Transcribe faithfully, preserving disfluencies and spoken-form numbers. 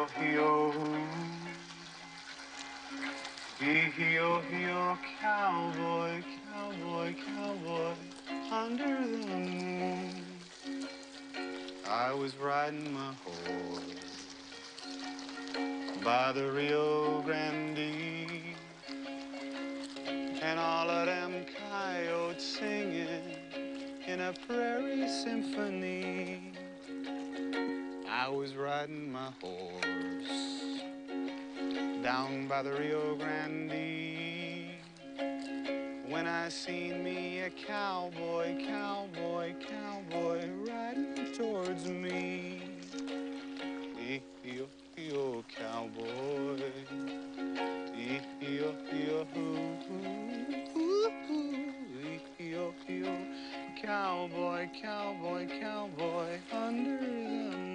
Yo, yo, cowboy, cowboy, cowboy, under the moon. I was riding my horse by the Rio Grande, and all of them coyotes singing in a prairie symphony. I was riding my horse down by the Rio Grande, when I seen me a cowboy, cowboy, cowboy riding towards me. E-e-e-e-o cowboy, e-e-e-e-o hoo-hoo, e-e-e-e-o cowboy, cowboy, cowboy under the